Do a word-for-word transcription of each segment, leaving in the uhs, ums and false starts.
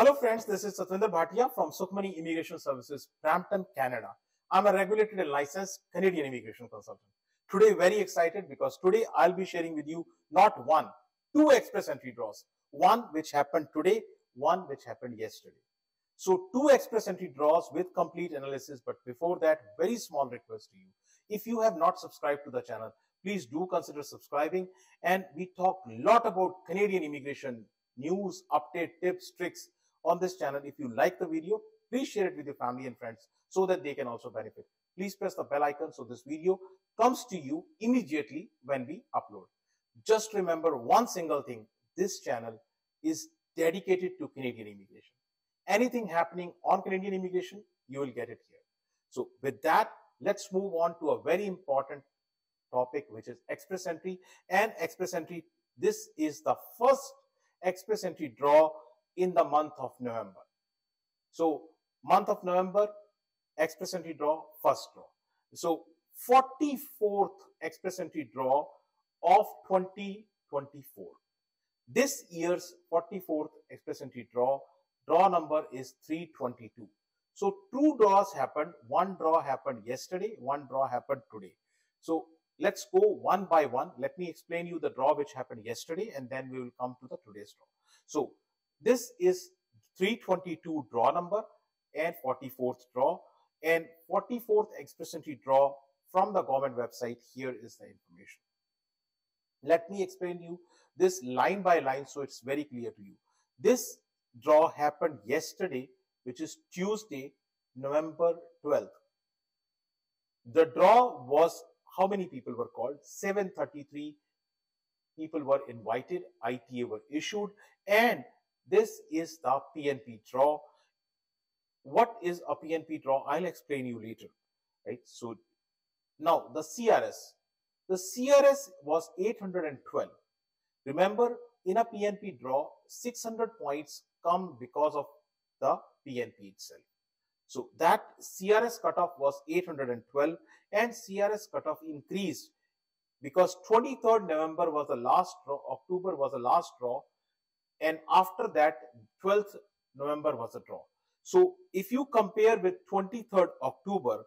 Hello friends, this is Satwinder Bhatia from Sukhmani Immigration Services, Brampton, Canada. I'm a regulated and licensed Canadian immigration consultant. Today, very excited because today I'll be sharing with you not one, two express entry draws. One which happened today, one which happened yesterday. So two express entry draws with complete analysis. But before that, very small request to you. If you have not subscribed to the channel, please do consider subscribing. And we talk a lot about Canadian immigration news, update, tips, tricks on this channel. If you like the video, please share it with your family and friends so that they can also benefit. Please press the bell icon so this video comes to you immediately when we upload. Just remember one single thing, this channel is dedicated to Canadian immigration. Anything happening on Canadian immigration, you will get it here. So with that, let's move on to a very important topic, which is Express Entry. And Express Entry, this is the first Express Entry draw in the month of November. So month of November, Express Entry draw, first draw. So forty-fourth Express Entry draw of twenty twenty-four. This year's forty-fourth Express Entry draw, draw number is three twenty-two. So two draws happened, one draw happened yesterday, one draw happened today. So let's go one by one. Let me explain you the draw which happened yesterday and then we will come to the today's draw. So this is three twenty-two draw number and forty-fourth draw, and forty-fourth Express Entry draw from the government website. Here is the information. Let me explain you this line by line so it's very clear to you. This draw happened yesterday, which is Tuesday, November twelfth. The draw was, how many people were called? seven thirty-three people were invited, I T A were issued, and this is the P N P draw. What is a P N P draw? I'll explain you later, right? So now the C R S. The C R S was eight hundred twelve. Remember, in a P N P draw, six hundred points come because of the P N P itself. So that C R S cutoff was eight hundred twelve, and C R S cutoff increased because twenty-third November was the last draw, October was the last draw, and after that, twelfth November was a draw. So if you compare with twenty-third October,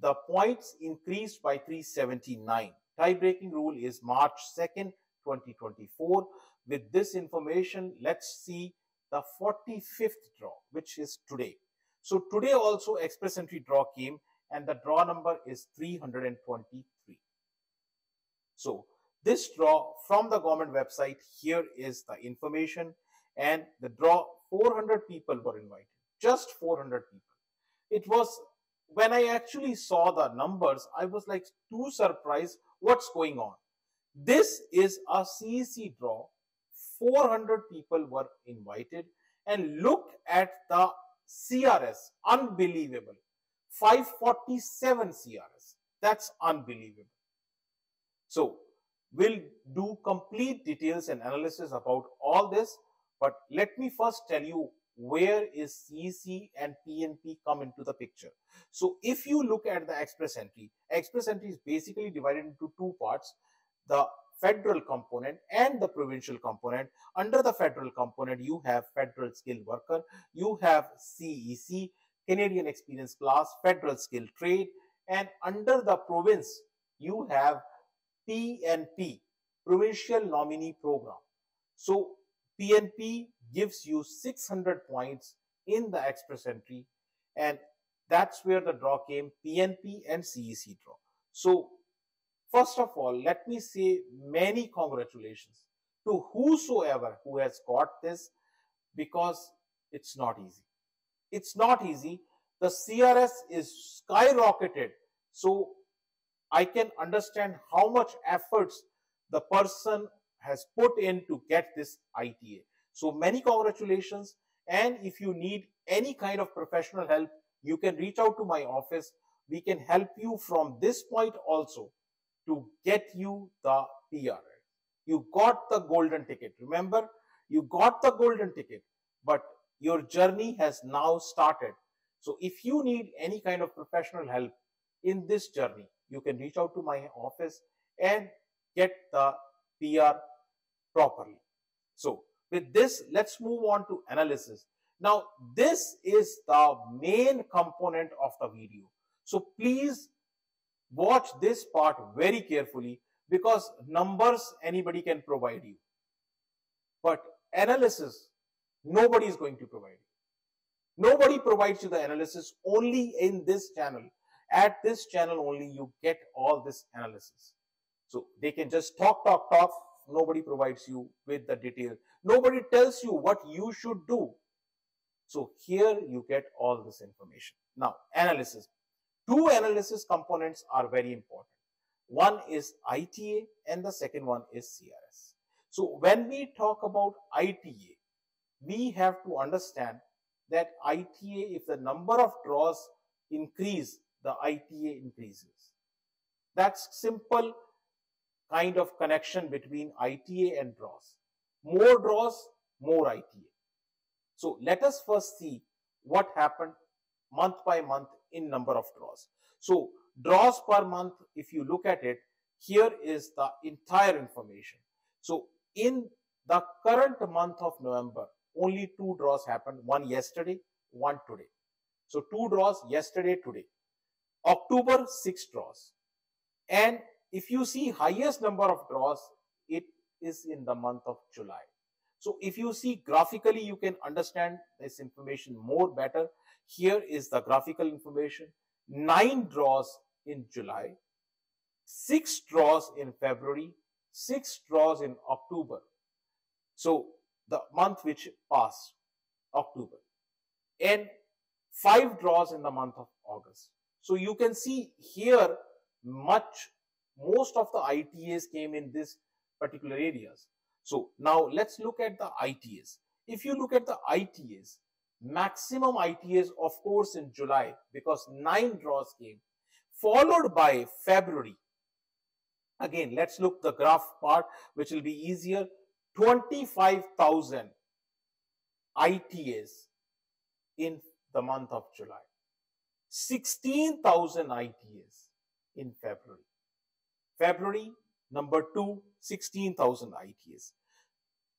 the points increased by three seventy-nine. Tie-breaking rule is March second, twenty twenty-four. With this information, let's see the forty-fifth draw, which is today. So today also Express Entry draw came, and the draw number is three hundred twenty-three. So this draw from the government website, here is the information, and the draw, four hundred people were invited, just four hundred people. It was, when I actually saw the numbers, I was like too surprised, what's going on? This is a C E C draw, four hundred people were invited, and look at the C R S, unbelievable, five forty-seven C R S, that's unbelievable. So we'll do complete details and analysis about all this, but let me first tell you where is C E C and P N P come into the picture. So if you look at the Express Entry, Express Entry is basically divided into two parts, the federal component and the provincial component. Under the federal component, you have Federal Skilled Worker, you have C E C, Canadian Experience Class, Federal Skilled Trade, and under the province, you have P N P, Provincial Nominee Program. So P N P gives you six hundred points in the Express Entry, and that's where the draw came, P N P and C E C draw. So first of all, let me say many congratulations to whosoever who has got this, because it's not easy. It's not easy. The C R S is skyrocketed. So I can understand how much efforts the person has put in to get this I T A. So many congratulations. And if you need any kind of professional help, you can reach out to my office. We can help you from this point also to get you the P R. You got the golden ticket. Remember, you got the golden ticket, but your journey has now started. So if you need any kind of professional help in this journey, you can reach out to my office and get the P R properly. So with this, let's move on to analysis. Now, this is the main component of the video. So please watch this part very carefully, because numbers anybody can provide you, but analysis nobody is going to provide you. Nobody provides you the analysis. Only in this channel, at this channel only, you get all this analysis. So they can just talk, talk, talk. Nobody provides you with the detail. Nobody tells you what you should do. So here you get all this information. Now, analysis. Two analysis components are very important. One is I T A and the second one is C R S. So when we talk about I T A, we have to understand that I T A, if the number of draws increase, the I T A increases. That's simple kind of connection between I T A and draws. More draws, more I T A. So let us first see what happened month by month in number of draws. So draws per month, if you look at it, here is the entire information. So in the current month of November, only two draws happened, one yesterday, one today. So two draws yesterday, today. October, six draws. And if you see highest number of draws, it is in the month of July. So if you see graphically, you can understand this information more better. Here is the graphical information. Nine draws in July, six draws in February, six draws in October. So the month which passed, October, and five draws in the month of August. So you can see here much, most of the I T As came in this particular areas. So now let's look at the I T As. If you look at the I T As, maximum I T As, of course, in July, because nine draws came, followed by February. Again, let's look the graph part, which will be easier. twenty-five thousand I T As in the month of July, sixteen thousand I T As in February. February, number two, sixteen thousand I T As.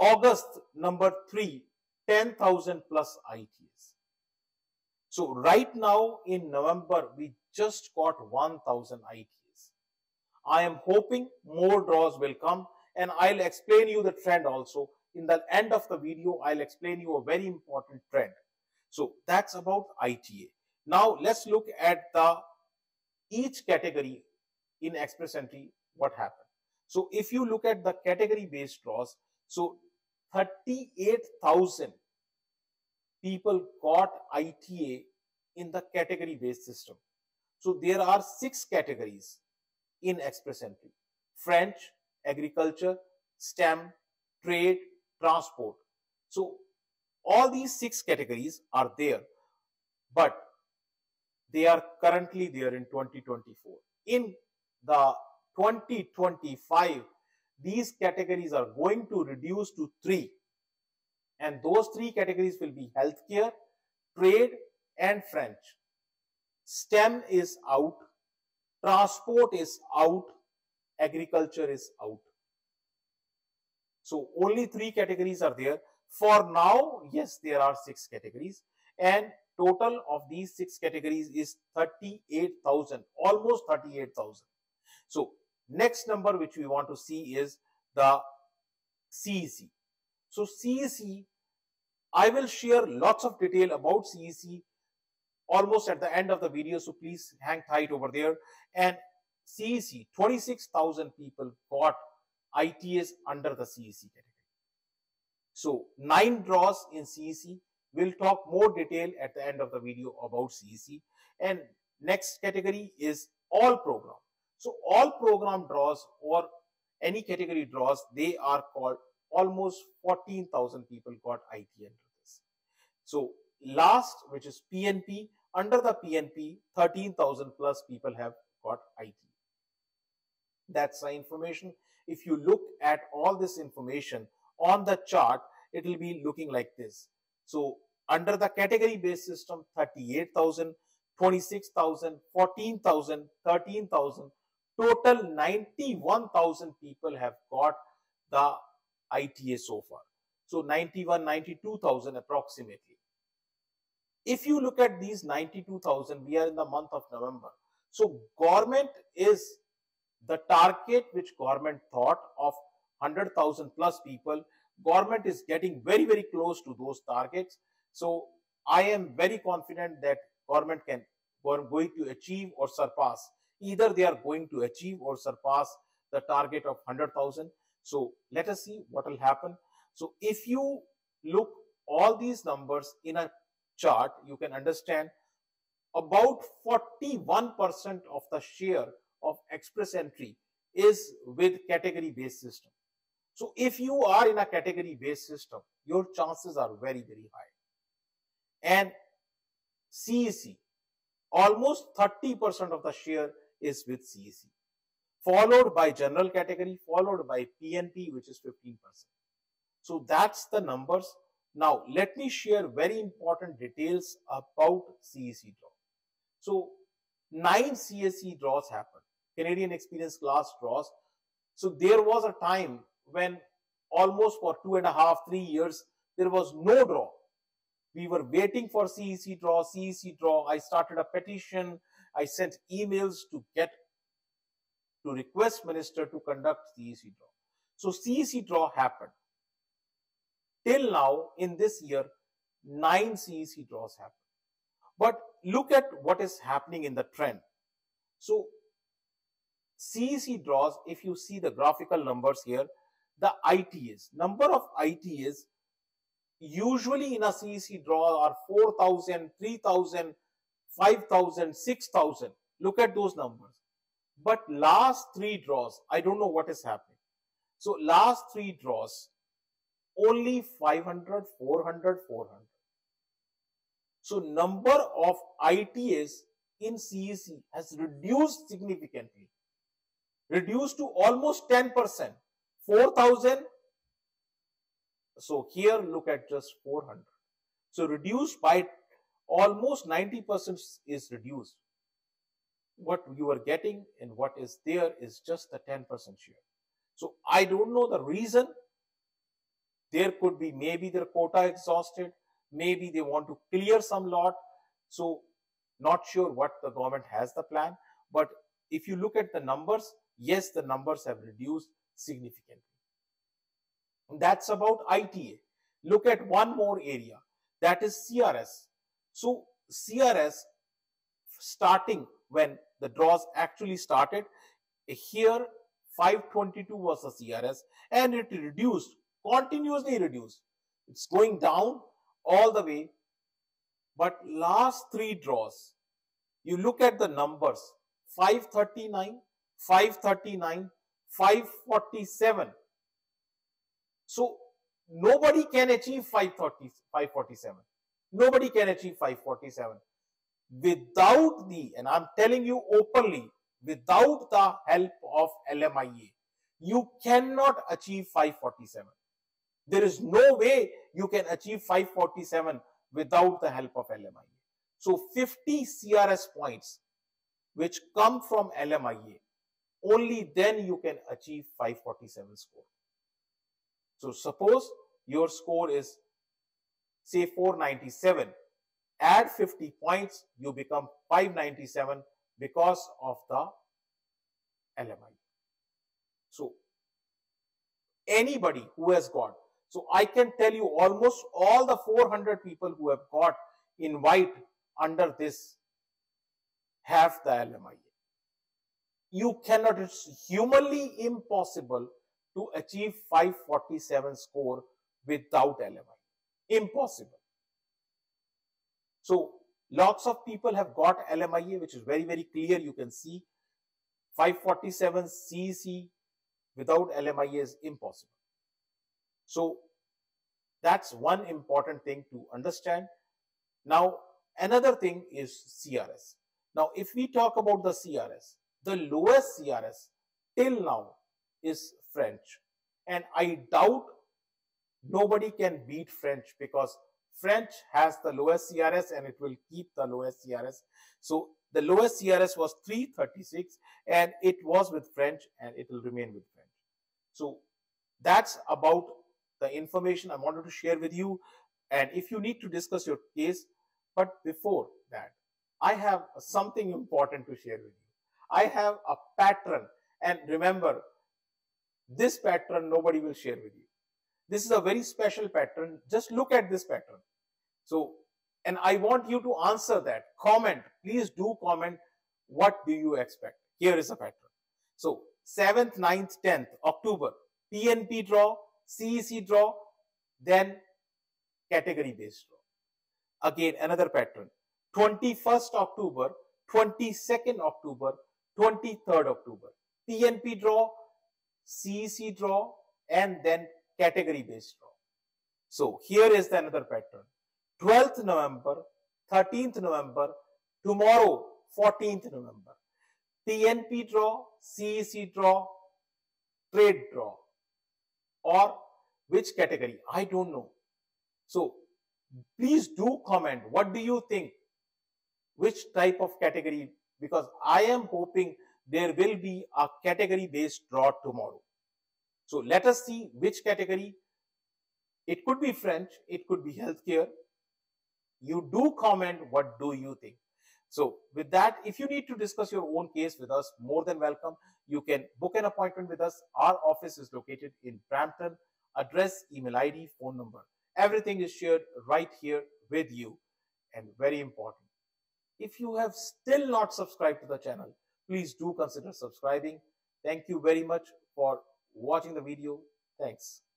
August, number three, ten thousand plus I T As. So right now in November, we just got one thousand I T As. I am hoping more draws will come, and I'll explain you the trend also. In the end of the video, I'll explain you a very important trend. So that's about I T A. Now let's look at the each category in Express Entry, what happened. So if you look at the category-based draws, so thirty-eight thousand people got I T A in the category-based system. So there are six categories in Express Entry: French, agriculture, STEM, trade, transport. So all these six categories are there, but they are currently there in twenty twenty-four. In the twenty twenty-five, these categories are going to reduce to three, and those three categories will be healthcare, trade, and French. STEM is out, transport is out, agriculture is out. So only three categories are there. For now, yes, there are six categories, and total of these six categories is thirty-eight thousand, almost thirty-eight thousand. So next number which we want to see is the C E C. So C E C, I will share lots of detail about C E C almost at the end of the video, so please hang tight over there. And C E C, twenty-six thousand people got I T As under the C E C category. So nine draws in C E C. We'll talk more detail at the end of the video about C E C. And next category is all program. So all program draws or any category draws, they are called. Almost fourteen thousand people got I T A under this. So last, which is P N P, under the P N P, thirteen thousand plus people have got I T A. That's the information. If you look at all this information on the chart, it will be looking like this. So under the category-based system, thirty-eight thousand, twenty-six thousand, fourteen thousand, thirteen thousand, total ninety-one thousand people have got the I T A so far. So ninety-one, ninety-two thousand approximately. If you look at these ninety-two thousand, we are in the month of November. So government is the target which government thought of one hundred thousand plus people. Government is getting very, very close to those targets. So I am very confident that government can going to achieve or surpass. Either they are going to achieve or surpass the target of one hundred thousand. So let us see what will happen. So if you look all these numbers in a chart, you can understand about forty-one percent of the share of express entry is with category based system. So if you are in a category based system, your chances are very, very high. And C E C, almost thirty percent of the share is with C E C, followed by general category, followed by P N P, which is fifteen percent. So that's the numbers. Now, let me share very important details about C E C draw. So, nine C E C draws happened, Canadian experience class draws. So, there was a time when almost for two and a half, three years, there was no draw. We were waiting for C E C draw, C E C draw. I started a petition. I sent emails to get, to request minister to conduct C E C draw. So, C E C draw happened. Till now, in this year, nine C E C draws happened. But look at what is happening in the trend. So, C E C draws, if you see the graphical numbers here, the I T As, number of I T As usually in a C E C draw are four thousand, three thousand, five thousand, six thousand. Look at those numbers. But last three draws, I don't know what is happening. So, last three draws, only five hundred, four hundred, four hundred. So, number of I T As in C E C has reduced significantly, reduced to almost ten percent, four thousand. So, here look at just four hundred. So, reduced by almost ninety percent is reduced. What you are getting and what is there is just the ten percent share. So, I don't know the reason. There could be maybe their quota exhausted, maybe they want to clear some lot. So, not sure what the government has the plan. But if you look at the numbers, yes, the numbers have reduced significantly. That's about I T A. Look at one more area, that is C R S. So, C R S, starting when the draws actually started, here five twenty-two was the C R S and it reduced. Continuously reduced. It's going down all the way. But last three draws, you look at the numbers, five thirty-nine, five thirty-nine, five forty-seven. So, nobody can achieve five thirty, five forty-seven. Nobody can achieve five forty-seven. Without the, and I'm telling you openly, without the help of L M I A, you cannot achieve five forty-seven. There is no way you can achieve five forty-seven without the help of L M I A. So, fifty C R S points which come from L M I A, only then you can achieve five forty-seven score. So, suppose your score is say four ninety-seven, add fifty points, you become five ninety-seven because of the L M I A. So, anybody who has got, so I can tell you almost all the four hundred people who have got invite under this have the L M I A. You cannot, it's humanly impossible to achieve five forty-seven score without L M I A. Impossible. So, lots of people have got L M I A, which is very, very clear. You can see five forty-seven C E C without L M I A is impossible. So, that's one important thing to understand. Now, another thing is C R S. Now, if we talk about the C R S, the lowest C R S till now is French. And I doubt nobody can beat French because French has the lowest C R S and it will keep the lowest C R S. So, the lowest C R S was three thirty-six and it was with French and it will remain with French. So, that's about the information I wanted to share with you. And if you need to discuss your case, But before that, I have something important to share with you. I have a pattern, and remember, this pattern nobody will share with you. This is a very special pattern. Just look at this pattern. So, and I want you to answer that. Comment, please do comment, what do you expect? Here is a pattern. So, seventh, ninth, tenth October, P N P draw, C E C draw, then category based draw. Again, another pattern. twenty-first October, twenty-second October, twenty-third October, P N P draw, C E C draw, and then category based draw. So here is the another pattern. twelfth November, thirteenth November, tomorrow fourteenth November, P N P draw, C E C draw, trade draw, or which category? I don't know. So please do comment. What do you think? Which type of category? Because I am hoping there will be a category based draw tomorrow. So let us see which category. It could be French, it could be healthcare. You do comment, what do you think? So with that, if you need to discuss your own case with us, more than welcome. You can book an appointment with us. Our office is located in Brampton. Address, email I D, phone number. Everything is shared right here with you. And very important, if you have still not subscribed to the channel, please do consider subscribing. Thank you very much for watching the video. Thanks.